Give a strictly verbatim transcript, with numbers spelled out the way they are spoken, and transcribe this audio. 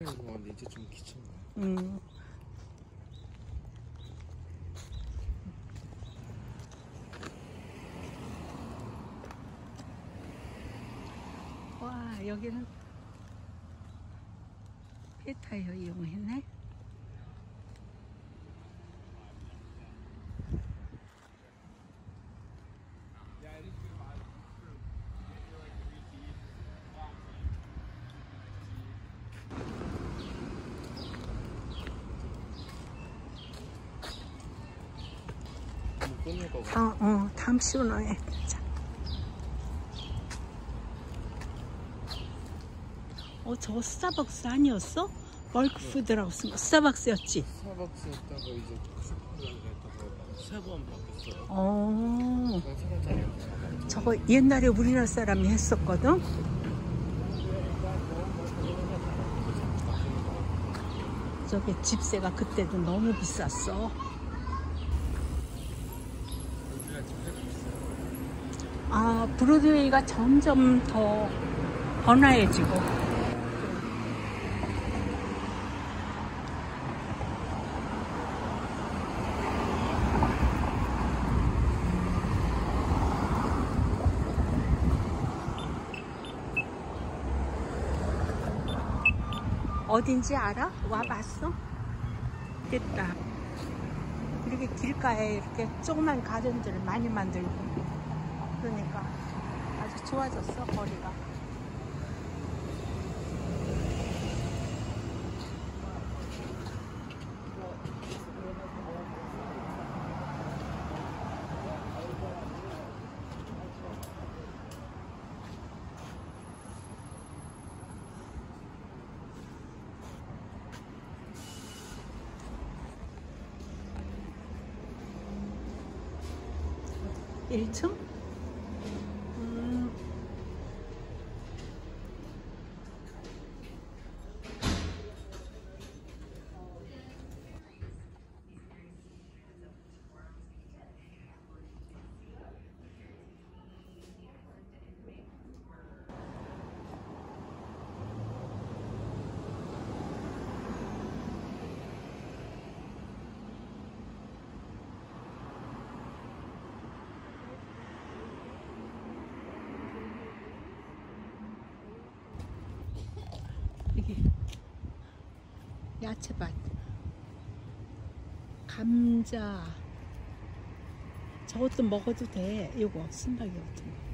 근데 이제 좀 귀찮아. 음. 와, 여기는 페타이어 이용했네. 다, 어, 다음 시로에 해자. 어, 저거 스타벅스 아니었어? 벌크푸드라고 쓴 거 스타벅스였지? 스타벅스였다가 이제 세 번 바뀌었어요. 어, 저거 옛날에 우리나라 사람이 했었거든? 저게 집세가 그때도 너무 비쌌어. 아, 브로드웨이가 점점 더 번화해지고. 어딘지 알아? 와봤어? 됐다. 이렇게 길가에 이렇게 조그만 가든들을 많이 만들고. 그러니까 아주 좋아졌어, 거리가. 일 층? 야채밭, 감자, 저것도 먹어도 돼. 이거 순박이 같은 거.